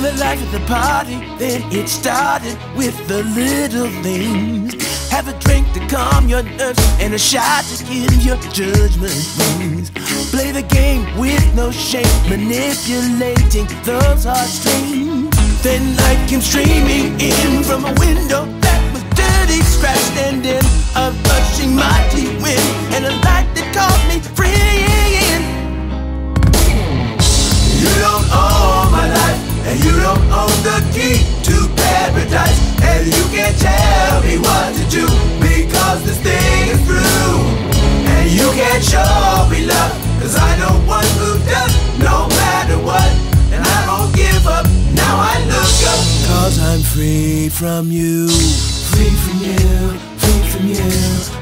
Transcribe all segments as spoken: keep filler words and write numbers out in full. feel the life of the party. Then it started with the little things. Have a drink to calm your nerves and a shot to give your judgment rings. Play the game with no shame, manipulating those heartstrings. Then light came streaming in from a window that was dirty, scratched and dim. A rushing mighty wind and a light that caught me fleeing. You don't own my life, and you don't own the key to paradise, and you can't tell me what to do, because this thing is through. And you can't show me love, cause I know one who does, no matter what. And I don't give up, now I look up, cause I'm free from you. Free from you, free from you,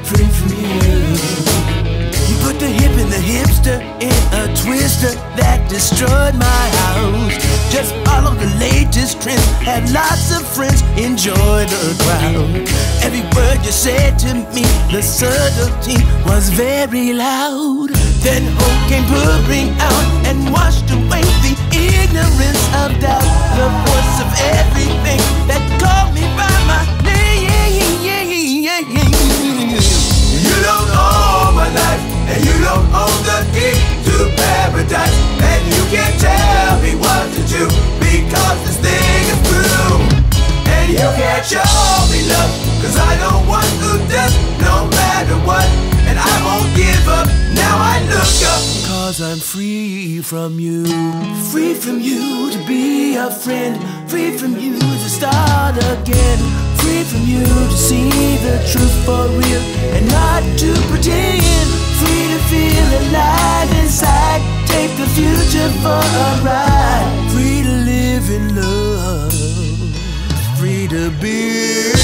free from you. You put the hip and the hipster in a twister that destroyed my house. Just follow the latest trends, had lots of friends, enjoy the crowd. Every word you said to me, the subtlety was very loud. Then hope came pouring out and washed away the ignorance of doubt. The voice of everything that called me by my name. You don't own my life, and you don't own the key to paradise, and you can't tell me what to do, because this thing is true. And you can't show me love, cause I don't want to death, no matter what. And I won't give up, now I look up, cause I'm free from you. Free from you to be a friend, free from you to start again, free from you to see the truth for real and not to pretend. Free to feel alive inside, take the future for a ride. Free to live in love, free to be.